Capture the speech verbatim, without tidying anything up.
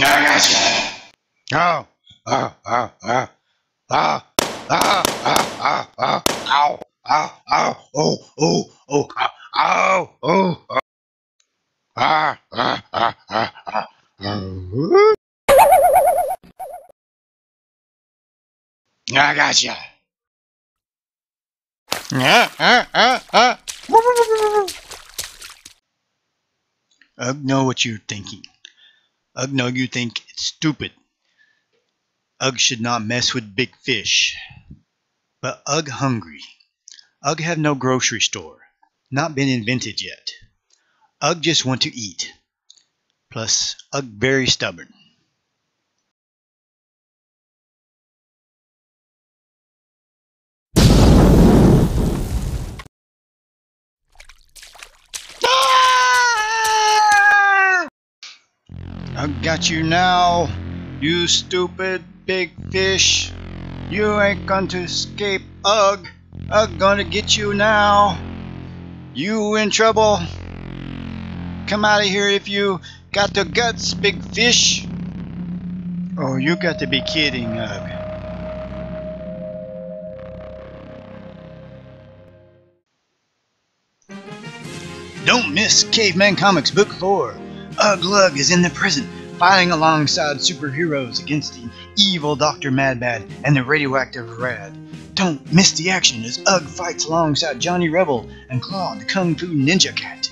I got you. Oh, oh, oh, oh, oh, oh, oh, oh, oh, oh, oh, oh, oh, oh, oh, oh, oh, ah, ah, ah, ah, ah, oh. I got you. Ah, ah, ah, ah. I know what you're thinking. I know you think it's stupid. Ug should not mess with big fish. But Ug hungry. Ug have no grocery store. Not been invented yet. Ug just want to eat. Plus, Ug very stubborn. Ug got you now. You stupid big fish. You ain't going to escape Ug. Ug gonna get you now. You in trouble. Come out of here if you got the guts, big fish. Oh, you got to be kidding, Ug. Don't miss Caveman Comics Book four. Ug Lug is in the prison, fighting alongside superheroes against the evil Doctor Madbad and the radioactive Rad. Don't miss the action as Ug fights alongside Johnny Rebel and Claw the Kung Fu Ninja Cat.